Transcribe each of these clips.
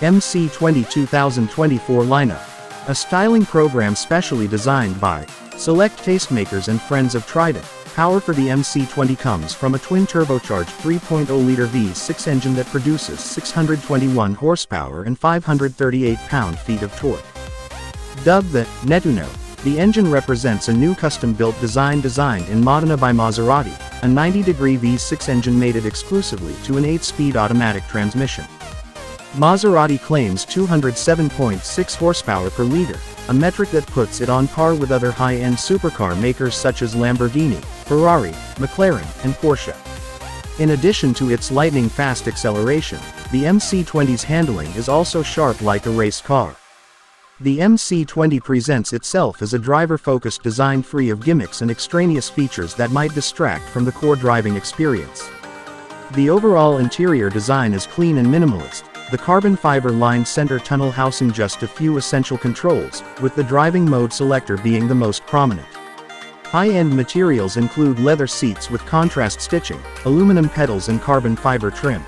MC20 2024 lineup. A styling program specially designed by select tastemakers and friends of Trident. Power for the MC20 comes from a twin-turbocharged 3.0-liter V6 engine that produces 621 horsepower and 538 pound-feet of torque. Dubbed the Nettuno, the engine represents a new custom-built design designed in Modena by Maserati. A 90-degree V6 engine mated exclusively to an 8-speed automatic transmission. Maserati claims 207.6 horsepower per liter, a metric that puts it on par with other high-end supercar makers such as Lamborghini, Ferrari, McLaren, and Porsche. In addition to its lightning-fast acceleration, the MC20's handling is also sharp like a race car. The MC20 presents itself as a driver-focused design free of gimmicks and extraneous features that might distract from the core driving experience. The overall interior design is clean and minimalist, the carbon fiber-lined center tunnel housing just a few essential controls, with the driving mode selector being the most prominent. High-end materials include leather seats with contrast stitching, aluminum pedals and carbon fiber trim.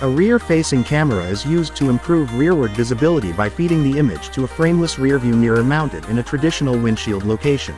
A rear-facing camera is used to improve rearward visibility by feeding the image to a frameless rearview mirror mounted in a traditional windshield location.